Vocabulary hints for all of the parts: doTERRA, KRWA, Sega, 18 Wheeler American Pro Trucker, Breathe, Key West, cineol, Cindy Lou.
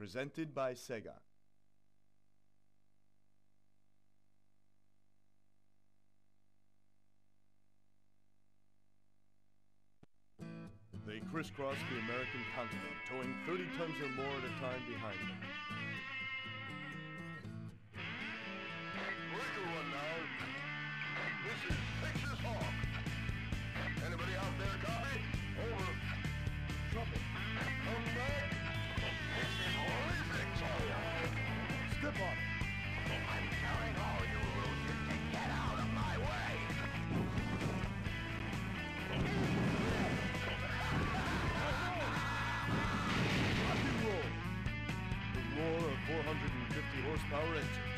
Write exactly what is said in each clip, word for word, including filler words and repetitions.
presented by Sega. They crisscross the American continent, towing thirty tons or more at a time behind them. Little one now. This is Texas Hawk. Anybody out there copy? Over. Trumpet. Come back. This is Holy Victoria. Step on it. I'm telling all you losers to get out of my way. Roar of four hundred fifty horsepower engines.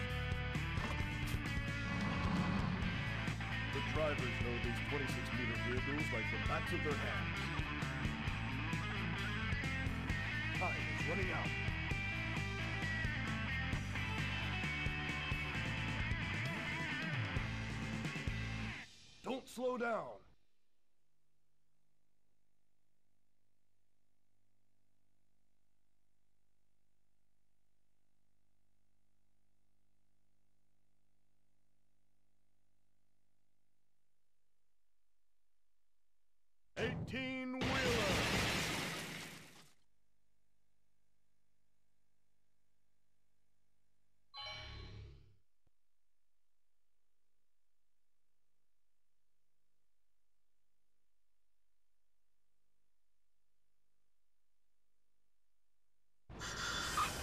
The drivers know these twenty-six meter rear wheels like the backs of their hands. Time is running out. Don't slow down. eighteen wheeler.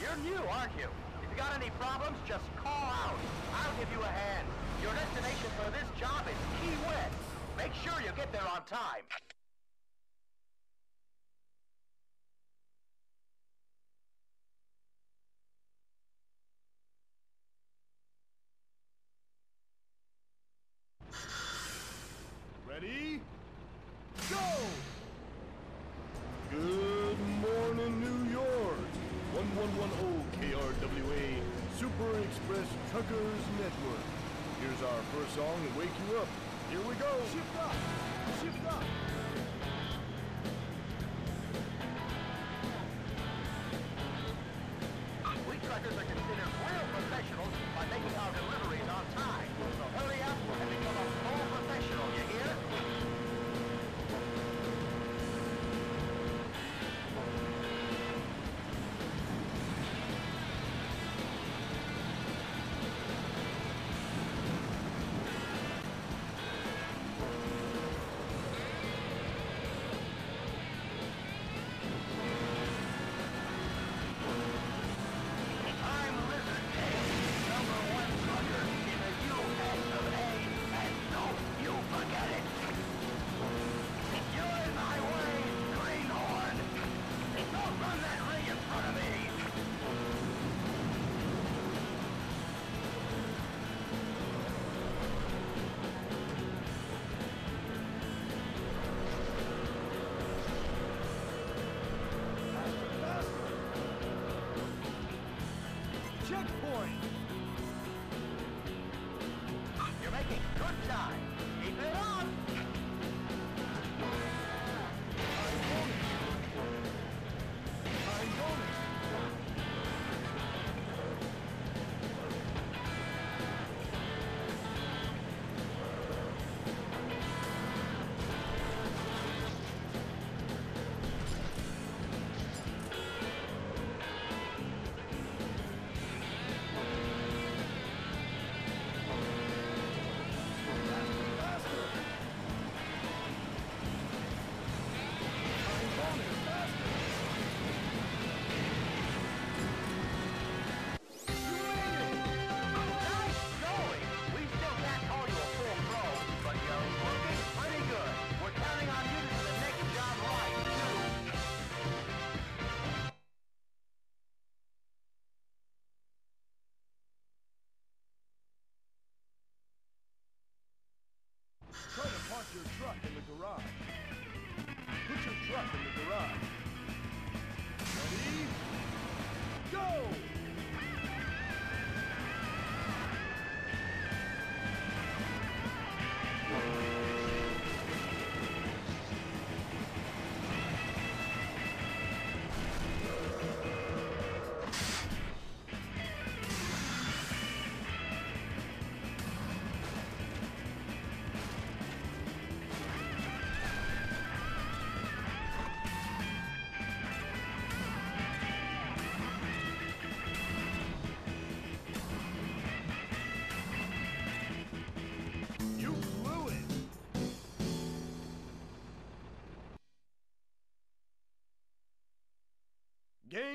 You're new, aren't you? If you got any problems, just call out. I'll give you a hand. Your destination for this job is Key West. Make sure you get there on time. Ready? Go! Good morning, New York! one one one zero K R W A Super Express Truckers Network. Here's our first song to wake you up. Here we go! Shift up! Shift up! We truckers are considered real professionals by making our deliveries on time. So hurry up and become a full professional, you hear?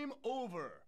game over.